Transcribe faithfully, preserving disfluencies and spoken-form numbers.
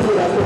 Gracias.